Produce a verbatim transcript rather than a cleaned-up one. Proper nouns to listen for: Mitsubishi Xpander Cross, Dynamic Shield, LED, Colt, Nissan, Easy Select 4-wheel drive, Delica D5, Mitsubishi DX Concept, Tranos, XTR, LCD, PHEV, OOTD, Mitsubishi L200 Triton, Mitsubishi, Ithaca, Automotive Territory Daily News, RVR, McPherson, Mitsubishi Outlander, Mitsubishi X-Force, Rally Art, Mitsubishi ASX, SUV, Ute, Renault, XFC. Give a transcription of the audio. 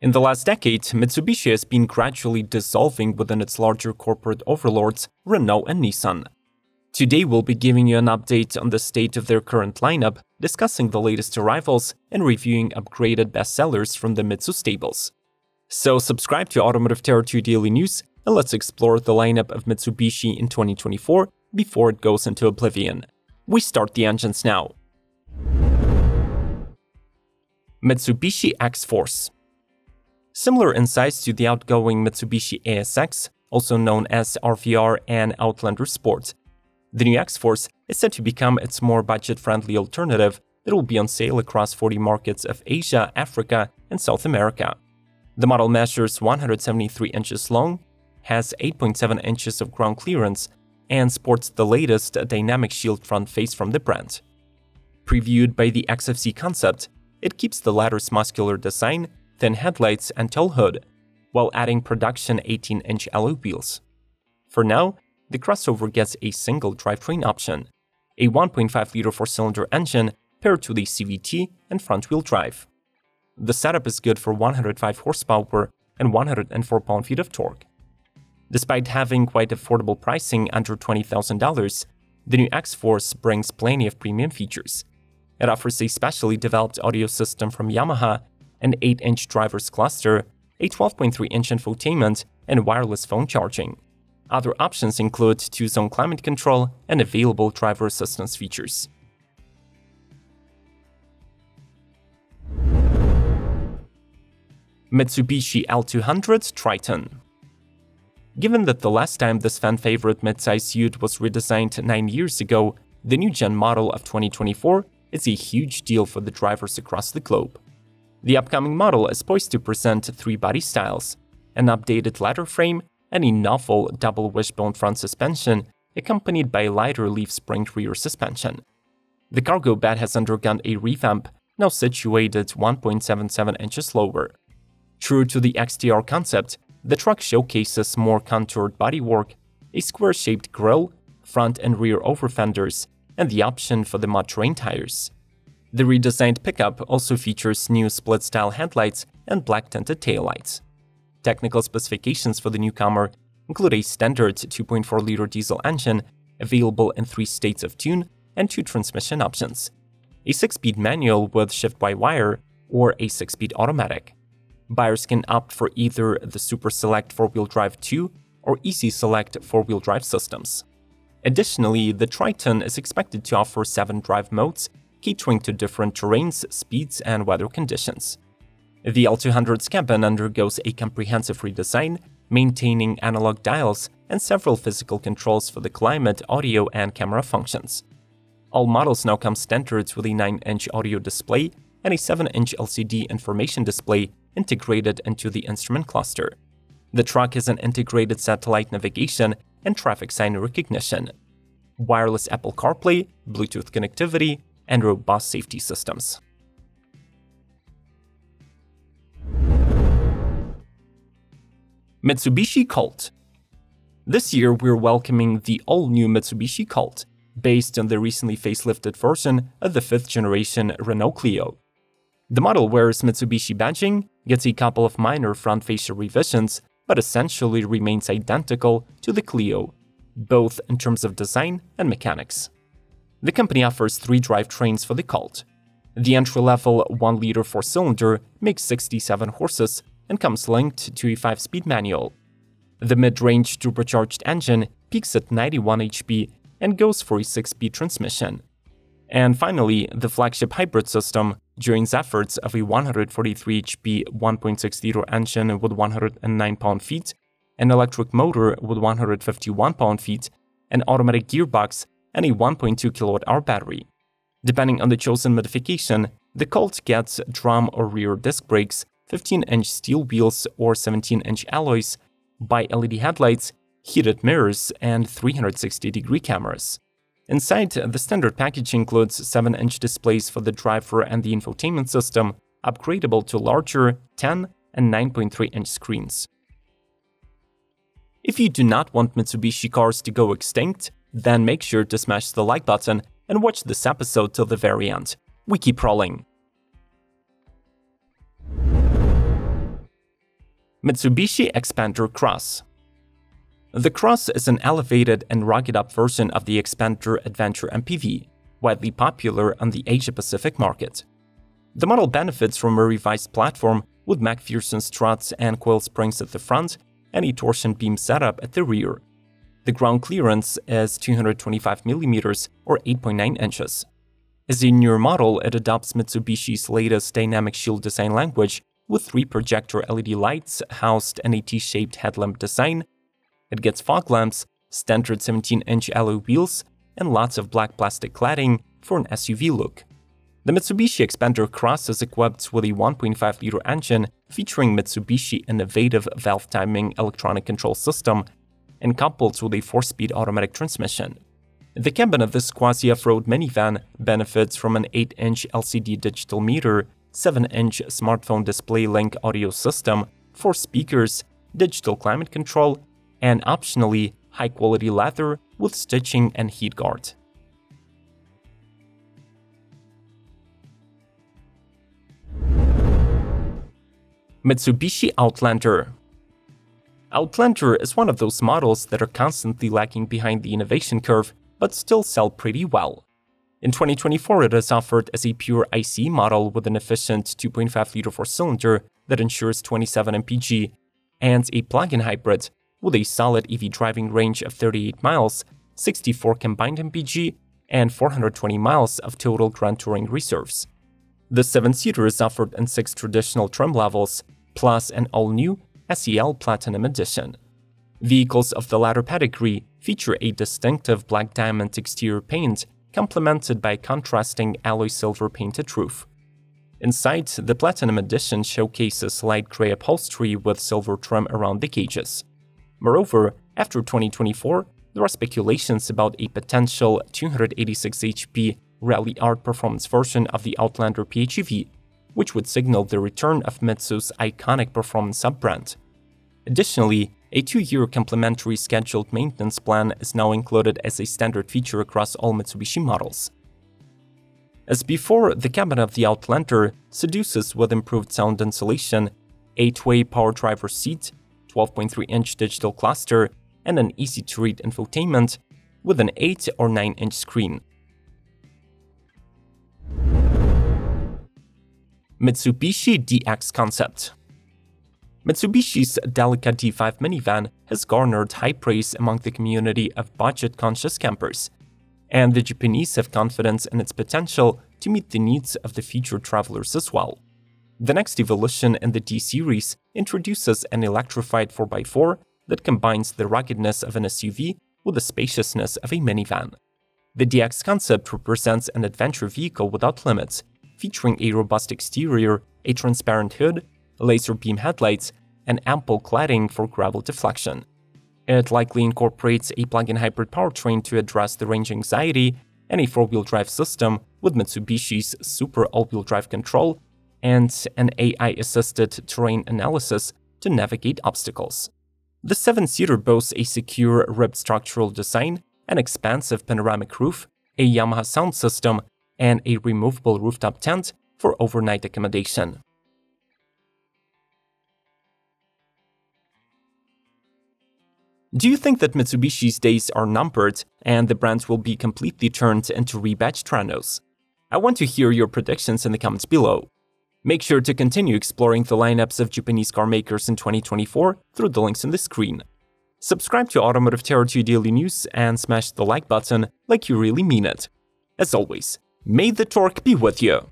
In the last decade, Mitsubishi has been gradually dissolving within its larger corporate overlords, Renault and Nissan. Today we'll be giving you an update on the state of their current lineup, discussing the latest arrivals, and reviewing upgraded bestsellers from the Mitsu stables. So subscribe to Automotive Territory Daily News, and let's explore the lineup of Mitsubishi in twenty twenty-four before it goes into oblivion. We start the engines now. Mitsubishi X-Force. Similar in size to the outgoing Mitsubishi A S X, also known as R V R and Outlander Sport, the new X-Force is set to become its more budget-friendly alternative that will be on sale across forty markets of Asia, Africa, and South America. The model measures one hundred seventy-three inches long, has eight point seven inches of ground clearance, and sports the latest Dynamic Shield front face from the brand. Previewed by the X F C concept, it keeps the latter's muscular design, thin headlights, and tall hood, while adding production eighteen inch alloy wheels. For now, the crossover gets a single drivetrain option, a one point five liter four-cylinder engine paired to the C V T and front-wheel drive. The setup is good for one hundred five horsepower and one hundred four pound-feet of torque. Despite having quite affordable pricing under twenty thousand dollars, the new X-Force brings plenty of premium features. It offers a specially developed audio system from Yamaha, an eight inch driver's cluster, a twelve point three inch infotainment, and wireless phone charging. Other options include two-zone climate control and available driver assistance features. Mitsubishi L two hundred Triton. Given that the last time this fan-favorite midsize ute was redesigned nine years ago, the new-gen model of twenty twenty-four is a huge deal for the drivers across the globe. The upcoming model is poised to present three body styles, an updated ladder frame, and a novel double wishbone front suspension, accompanied by lighter leaf spring rear suspension. The cargo bed has undergone a revamp, now situated one point seven seven inches lower. True to the X T R concept, the truck showcases more contoured bodywork, a square-shaped grille, front and rear overfenders, and the option for the mud terrain tires. The redesigned pickup also features new split-style headlights and black-tinted taillights. Technical specifications for the newcomer include a standard two point four liter diesel engine available in three states of tune and two transmission options, a six-speed manual with shift-by-wire or a six-speed automatic. Buyers can opt for either the Super Select four-wheel drive two or Easy Select four-wheel drive systems. Additionally, the Triton is expected to offer seven drive modes, catering to different terrains, speeds, and weather conditions. The L two hundred's cabin undergoes a comprehensive redesign, maintaining analog dials and several physical controls for the climate, audio, and camera functions. All models now come standard with a nine inch audio display and a seven inch L C D information display integrated into the instrument cluster. The truck has an integrated satellite navigation and traffic sign recognition, wireless Apple CarPlay, Bluetooth connectivity, and robust safety systems. Mitsubishi Colt. This year we're welcoming the all-new Mitsubishi Colt, based on the recently facelifted version of the fifth generation Renault Clio. The model wears Mitsubishi badging, gets a couple of minor front fascia revisions, but essentially remains identical to the Clio, both in terms of design and mechanics. The company offers three drivetrains for the Colt. The entry-level one liter four-cylinder makes sixty-seven horses and comes linked to a five-speed manual. The mid-range turbocharged engine peaks at ninety-one H P and goes for a six-speed transmission. And finally, the flagship hybrid system joins efforts of a one hundred forty-three H P one point six liter engine with one hundred nine pound-feet, an electric motor with one hundred fifty-one pound-feet, an automatic gearbox, and a one point two kilowatt hour battery. Depending on the chosen modification, the Colt gets drum or rear disc brakes, fifteen inch steel wheels or seventeen inch alloys, bi-L E D headlights, heated mirrors, and three hundred sixty degree cameras. Inside, the standard package includes seven inch displays for the driver and the infotainment system, upgradable to larger ten and nine point three inch screens. If you do not want Mitsubishi cars to go extinct, then make sure to smash the like button and watch this episode till the very end. We keep rolling! Mitsubishi Xpander Cross. The Cross is an elevated and rugged-up version of the Xpander Adventure M P V, widely popular on the Asia-Pacific market. The model benefits from a revised platform with McPherson struts and coil springs at the front and a torsion beam setup at the rear. The ground clearance is two hundred twenty-five millimeters or eight point nine inches. As a newer model, it adopts Mitsubishi's latest Dynamic Shield design language with three projector L E D lights housed in a T-shaped headlamp design. It gets fog lamps, standard seventeen inch alloy wheels, and lots of black plastic cladding for an S U V look. The Mitsubishi Xpander Cross is equipped with a one point five liter engine featuring Mitsubishi's innovative valve timing electronic control system and coupled with a four-speed automatic transmission. The cabin of this quasi-off-road minivan benefits from an eight inch L C D digital meter, seven inch smartphone display link audio system, four speakers, digital climate control, and optionally high-quality leather with stitching and heat guard. Mitsubishi Outlander. Outlander is one of those models that are constantly lagging behind the innovation curve but still sell pretty well. In twenty twenty-four, it is offered as a pure ICE model with an efficient two point five liter four-cylinder that ensures twenty-seven M P G and a plug-in hybrid with a solid E V driving range of thirty-eight miles, sixty-four combined M P G, and four hundred twenty miles of total Grand Touring reserves. The seven-seater is offered in six traditional trim levels, plus an all-new S E L Platinum Edition. Vehicles of the latter pedigree feature a distinctive black diamond exterior paint, complemented by contrasting alloy silver painted roof. Inside, the Platinum Edition showcases light gray upholstery with silver trim around the gauges. Moreover, after twenty twenty-four, there are speculations about a potential two hundred eighty-six H P Rally Art performance version of the Outlander P H E V, which would signal the return of Mitsu's iconic performance sub-brand. Additionally, a two-year complementary scheduled maintenance plan is now included as a standard feature across all Mitsubishi models. As before, the cabin of the Outlander seduces with improved sound insulation, eight-way power driver seat, twelve point three inch digital cluster, and an easy-to-read infotainment with an eight or nine inch screen. Mitsubishi D X Concept. Mitsubishi's Delica D five minivan has garnered high praise among the community of budget-conscious campers, and the Japanese have confidence in its potential to meet the needs of the future travelers as well. The next evolution in the D-Series introduces an electrified four by four that combines the ruggedness of an S U V with the spaciousness of a minivan. The D X Concept represents an adventure vehicle without limits, featuring a robust exterior, a transparent hood, laser beam headlights, and ample cladding for gravel deflection. It likely incorporates a plug-in hybrid powertrain to address the range anxiety and a four-wheel drive system with Mitsubishi's Super All-Wheel Drive control and an A I-assisted terrain analysis to navigate obstacles. The seven-seater boasts a secure ribbed structural design, an expansive panoramic roof, a Yamaha sound system, and a removable rooftop tent for overnight accommodation. Do you think that Mitsubishi's days are numbered and the brand will be completely turned into rebadged Tranos? I want to hear your predictions in the comments below. Make sure to continue exploring the lineups of Japanese car makers in twenty twenty-four through the links on the screen. Subscribe to Automotive Territory Daily News and smash the like button like you really mean it. As always, may the torque be with you!